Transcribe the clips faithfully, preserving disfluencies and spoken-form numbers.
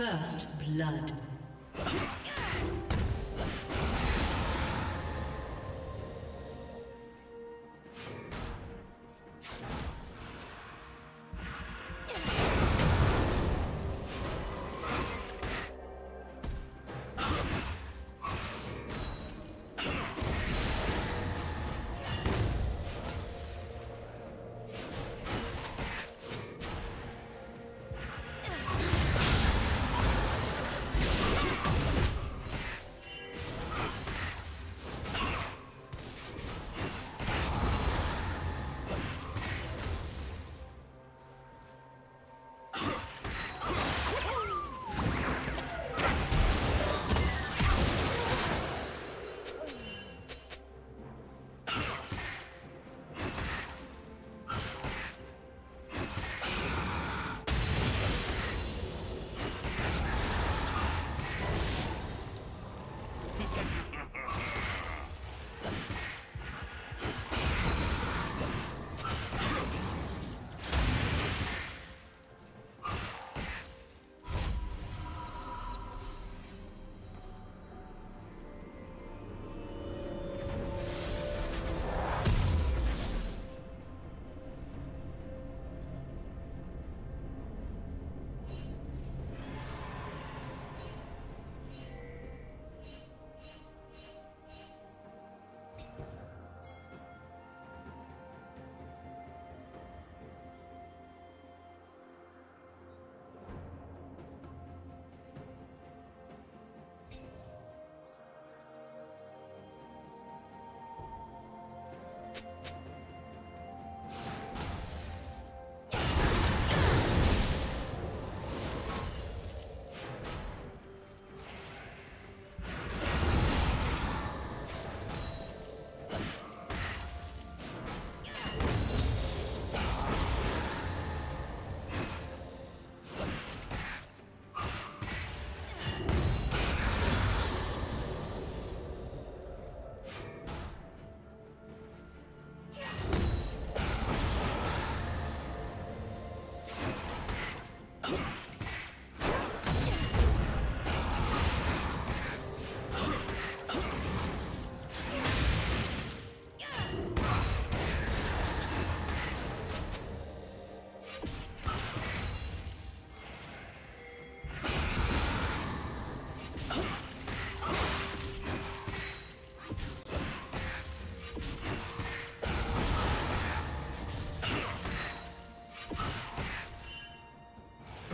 First blood.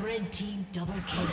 Red team double kill.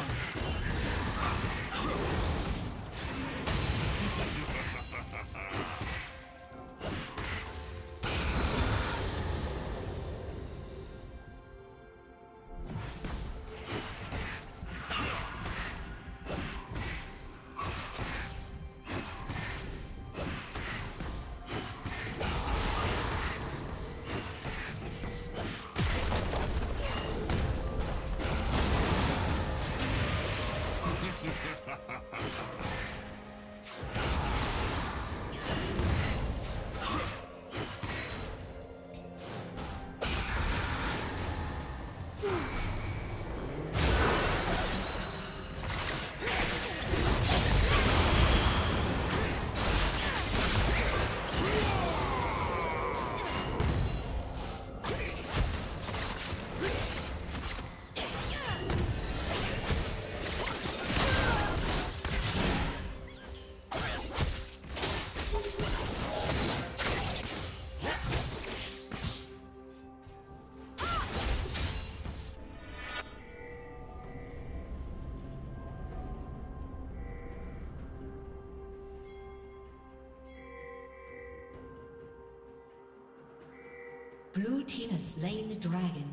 Blue team has slain the dragon.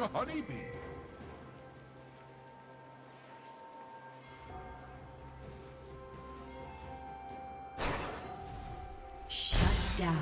like a honeybee. Shut down.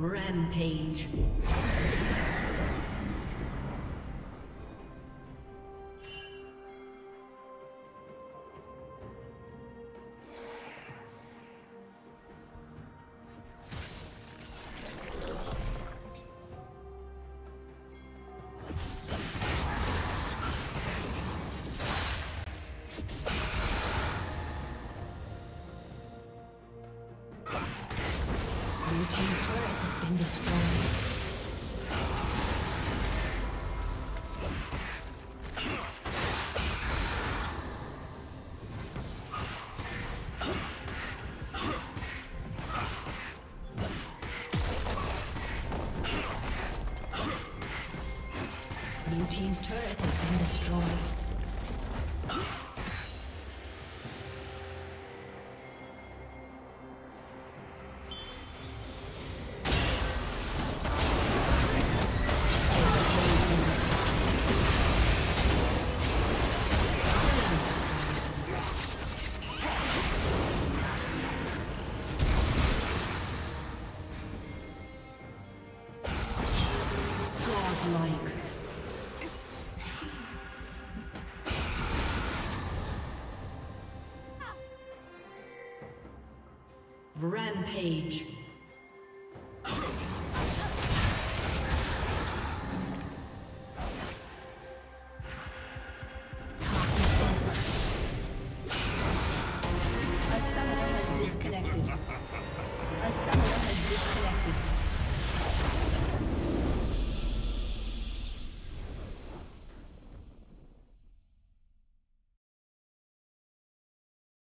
Rampage. Huh. Blue team's turret has been destroyed. Rampage.